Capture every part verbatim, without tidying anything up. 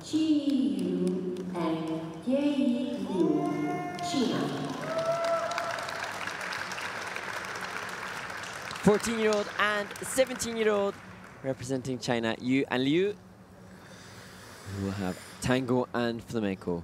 Qi Yu and Yi Yu Chi. fourteen-year-old and seventeen-year-old representing China, Yu and Liu, who will have tango and flamenco.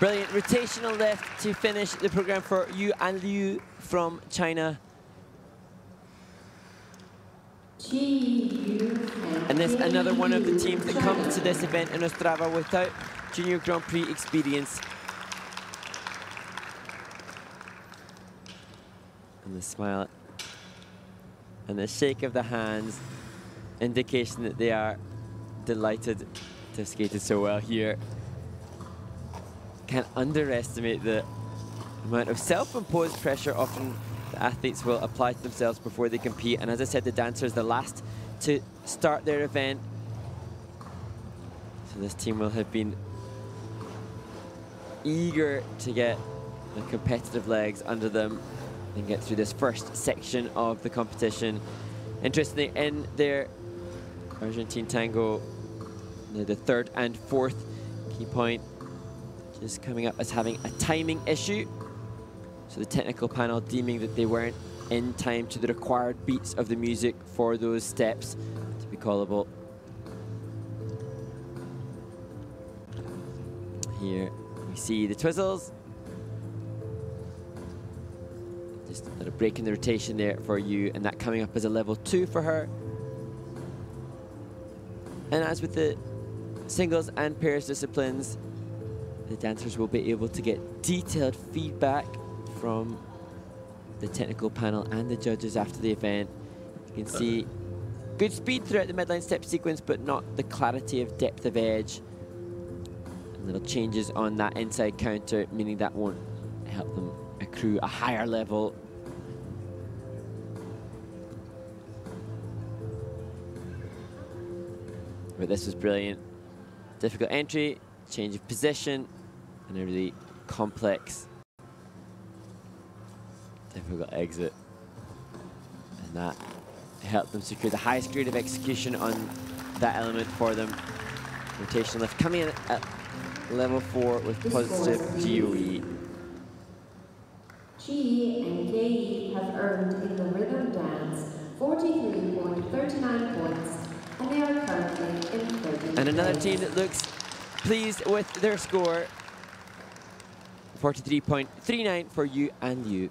Brilliant rotational left to finish the program for Yu and Liu from China. And that's another one of the teams that comes to this event in Ostrava without Junior Grand Prix experience. And the smile and the shake of the hands, indication that they are delighted to have skated so well here. Can't underestimate the amount of self-imposed pressure often the athletes will apply to themselves before they compete. And as I said, the dancers the last to start their event. So this team will have been eager to get the competitive legs under them and get through this first section of the competition. Interestingly, in their Argentine tango, the third and fourth key point is coming up as having a timing issue. So the technical panel deeming that they weren't in time to the required beats of the music for those steps to be callable. Here we see the twizzles. Just a little break in the rotation there for you, and that coming up as a level two for her. And as with the singles and pairs disciplines, the dancers will be able to get detailed feedback from the technical panel and the judges after the event. You can see good speed throughout the midline step sequence, but not the clarity of depth of edge. And little changes on that inside counter, meaning that won't help them accrue a higher level. But this was brilliant. Difficult entry, change of position, and a really complex, difficult exit. And that helped them secure the highest grade of execution on that element for them. Rotation lift coming in at level four with positive G O E. Qi and K E have earned in the rhythm dance forty-three point three nine points, and they are currently in thirty. And another team that looks pleased with their score, forty-three point three nine for Yu and Liu.